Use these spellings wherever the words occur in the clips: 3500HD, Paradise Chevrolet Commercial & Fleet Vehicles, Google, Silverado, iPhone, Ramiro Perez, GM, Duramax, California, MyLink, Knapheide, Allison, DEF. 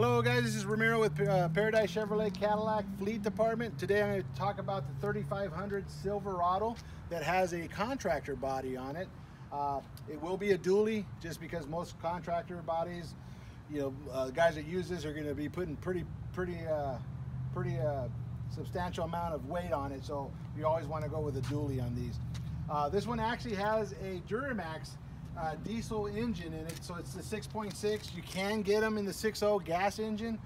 Hello guys, this is Ramiro with Paradise Chevrolet Cadillac Fleet Department. Today I'm going to talk about the 3500 Silverado that has a contractor body on it. It will be a dually just because most contractor bodies, guys that use this are going to be putting pretty substantial amount of weight on it. So you always want to go with a dually on these. This one actually has a Duramax diesel engine in it, so it's the 6.6. You can get them in the 6.0 gas engine.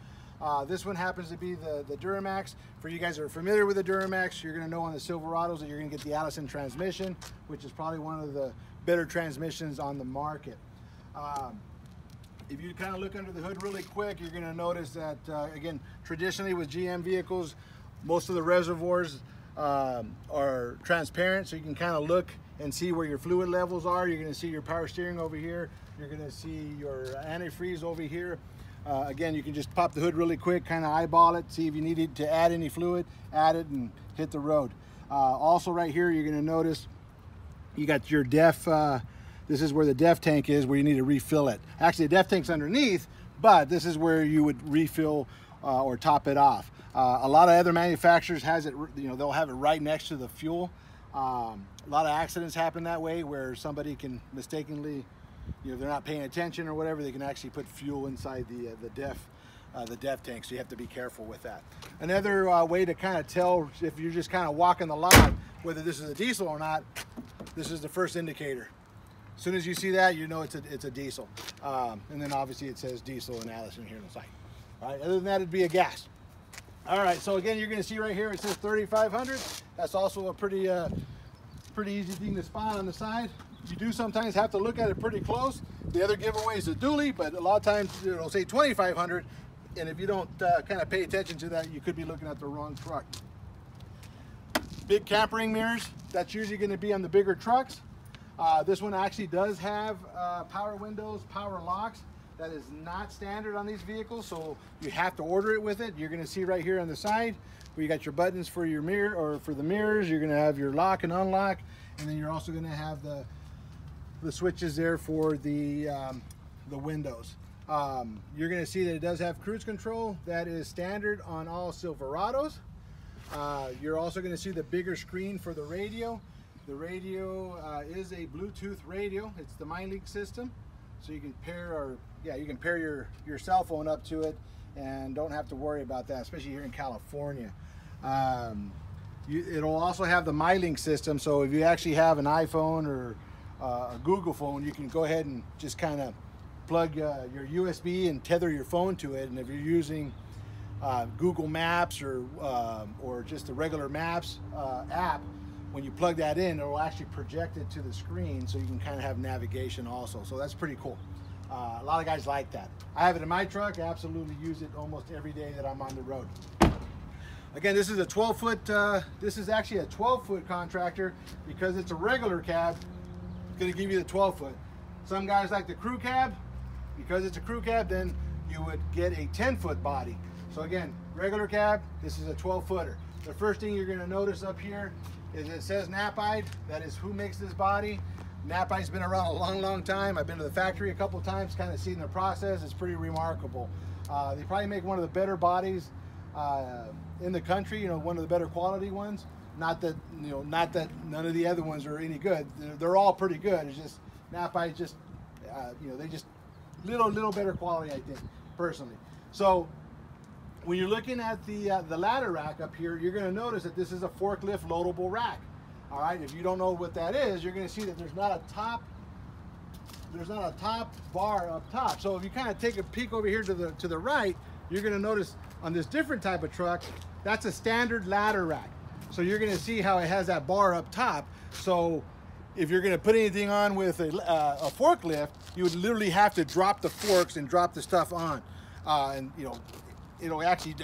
This one happens to be the Duramax. For you guys that are familiar with the Duramax, you're going to know on the Silverados that you're going to get the Allison transmission, which is probably one of the better transmissions on the market. If you kind of look under the hood really quick, you're going to notice that again, traditionally with GM vehicles, most of the reservoirs are transparent, so you can kind of look and see where your fluid levels are. You're going to see your power steering over here. You're going to see your antifreeze over here. Again, you can just pop the hood really quick, kind of eyeball it, see if you needed to add any fluid, add it and hit the road. Also right here, you're going to notice you got your DEF. This is where the DEF tank is, where you need to refill it. Actually, the DEF tank's underneath, but this is where you would refill or top it off. A lot of other manufacturers has it, they'll have it right next to the fuel. A lot of accidents happen that way, where somebody can mistakenly, they're not paying attention or whatever, they can actually put fuel inside the DEF tank, so you have to be careful with that. Another way to kind of tell if you're just kind of walking the lot whether this is a diesel or not, this is the first indicator. As soon as you see that, you know it's a diesel. And then obviously it says diesel and Allison here on the side. All right, other than that, it'd be a gas. All right, so again, you're gonna see right here, it says 3500. That's also a pretty easy thing to spot on the side. You do sometimes have to look at it pretty close. The other giveaway is a dually, but a lot of times it'll say 2500. And if you don't kind of pay attention to that, you could be looking at the wrong truck. Big cap ring mirrors, that's usually gonna be on the bigger trucks. This one actually does have power windows, power locks. That is not standard on these vehicles, so you have to order it with it. You're gonna see right here on the side where you got your buttons for your mirror or for the mirrors. You're gonna have your lock and unlock, and then you're also gonna have the switches there for the windows. You're gonna see that it does have cruise control. That is standard on all Silverados. You're also gonna see the bigger screen for the radio. The radio is a Bluetooth radio. It's the MyLink system. So you can pair your cell phone up to it and don't have to worry about that, especially here in California. It'll also have the MyLink system. So if you actually have an iPhone or a Google phone, you can go ahead and just kind of plug your USB and tether your phone to it. And if you're using Google Maps or just the regular Maps app, when you plug that in, it will actually project it to the screen, so you can kind of have navigation also. So that's pretty cool. A lot of guys like that. I have it in my truck. I absolutely use it almost every day that I'm on the road. Again, this is a 12-foot, this is actually a 12-foot contractor. Because it's a regular cab, it's gonna give you the 12-foot. Some guys like the crew cab. Because it's a crew cab, then you would get a 10-foot body. So again, regular cab, this is a 12-footer. The first thing you're gonna notice up here is it says Knapheide. That is who makes this body. Knapheide's been around a long time. I've been to the factory a couple times, kind of seen the process. It's pretty remarkable. They probably make one of the better bodies in the country, one of the better quality ones. Not that none of the other ones are any good. They're all pretty good. It's just Knapheide just they just little better quality, I think, personally. So when you're looking at the ladder rack up here, you're gonna notice that this is a forklift loadable rack. All right, if you don't know what that is, you're gonna see that there's not a top bar up top. So if you kind of take a peek over here to the right, you're gonna notice on this different type of truck, that's a standard ladder rack. So you're gonna see how it has that bar up top. So if you're gonna put anything on with a forklift, you would literally have to drop the forks and drop the stuff on. It'll actually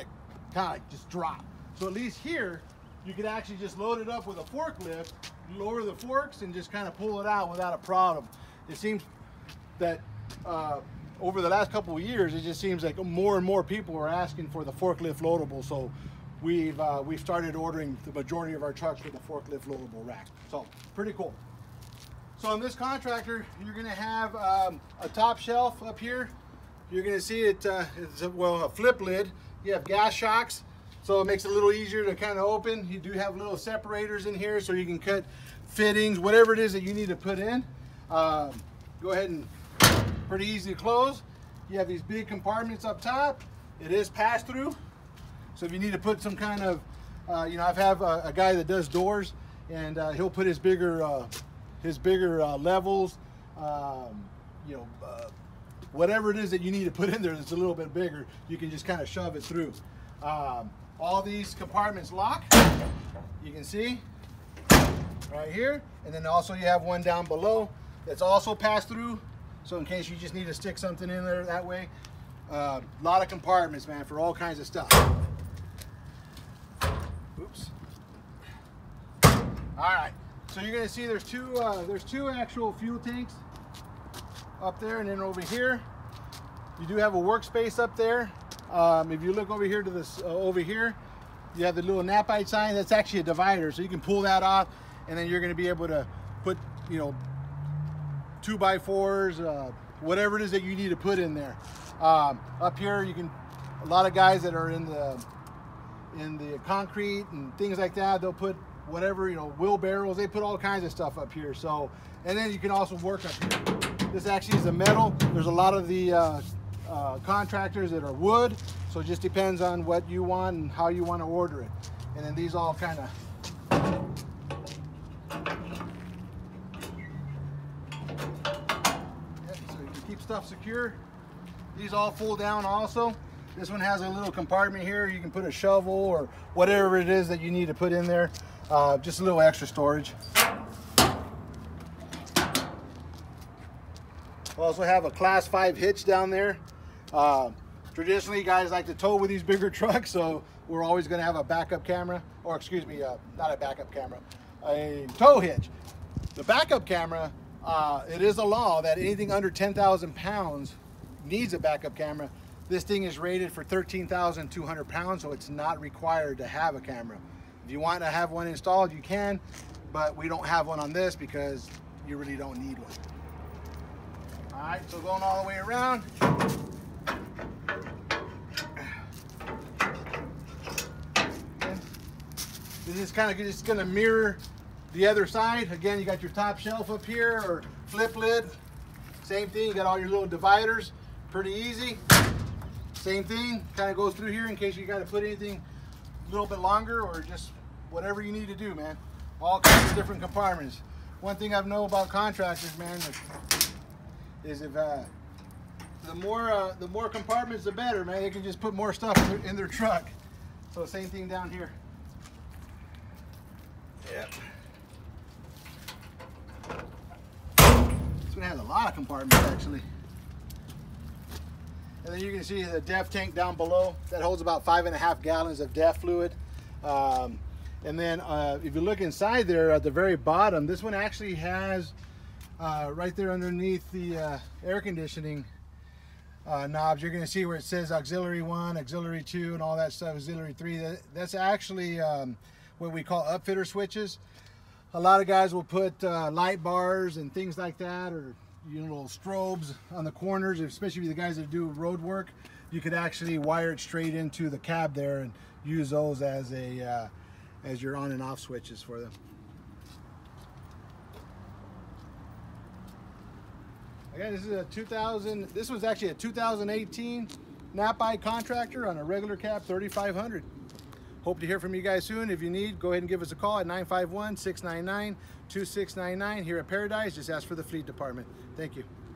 kind of just drop. So at least here, you could actually just load it up with a forklift, lower the forks, and just kind of pull it out without a problem. It seems that over the last couple of years, it just seems like more and more people are asking for the forklift loadable. So we've started ordering the majority of our trucks with a forklift loadable rack. So pretty cool. So on this contractor, you're gonna have a top shelf up here. you're going to see it, a flip lid. You have gas shocks, so it makes it a little easier to kind of open. You do have little separators in here so you can cut fittings, whatever it is that you need to put in. Go ahead and pretty easy to close. You have these big compartments up top. It is pass-through, so if you need to put some kind of, I've had a guy that does doors, and he'll put his bigger, levels, whatever it is that you need to put in there that's a little bit bigger, you can just kind of shove it through. All these compartments lock, you can see right here, and then also you have one down below that's also passed through, so in case you just need to stick something in there that way. A lot of compartments, man, for all kinds of stuff. Oops. All right, so you're gonna see there's two actual fuel tanks up there, and then over here you do have a workspace up there. If you look over here to this, over here you have the little Knapheide sign. That's actually a divider, so you can pull that off, and then you're gonna be able to put, 2x4s, whatever it is that you need to put in there. Up here you can, a lot of guys that are in the concrete and things like that, they'll put whatever, wheelbarrows, they put all kinds of stuff up here. So, and then you can also work up here. This actually is a metal. There's a lot of the contractors that are wood, so it just depends on what you want and how you want to order it. And then these all kind of stuff secure. These all fold down also. This one has a little compartment here. You can put a shovel or whatever it is that you need to put in there. Just a little extra storage. We also have a class 5 hitch down there. Traditionally, guys like to tow with these bigger trucks, so we're always going to have a backup camera, or excuse me, not a backup camera, a tow hitch. The backup camera, it is a law that anything under 10,000 pounds needs a backup camera. This thing is rated for 13,200 pounds, so it's not required to have a camera. If you want to have one installed, you can, but we don't have one on this because you really don't need one. All right, so going all the way around. And this is kind of just going to mirror the other side. Again, you got your top shelf up here, or flip lid, same thing. You got all your little dividers, pretty easy, same thing, kind of goes through here in case you got to put anything a little bit longer, or just whatever you need to do, man. All kinds of different compartments. One thing I've known about contractors, man, is if the more compartments the better, man. They can just put more stuff in their truck. So same thing down here. Yep. It has a lot of compartments actually, and then you can see the DEF tank down below that holds about 5.5 gallons of DEF fluid. And then if you look inside there at the very bottom, this one actually has right there underneath the air conditioning knobs, you're going to see where it says auxiliary 1, auxiliary 2, and all that stuff, auxiliary 3. That's actually what we call upfitter switches. A lot of guys will put light bars and things like that, or little strobes on the corners, especially the guys that do road work. You could actually wire it straight into the cab there and use those as a as your on and off switches for them. Again, this is a 2000. This was actually a 2018 Knapheide contractor on a regular cab 3500. Hope to hear from you guys soon. If you need, go ahead and give us a call at 951-699-2699 here at Paradise. Just ask for the fleet department. Thank you.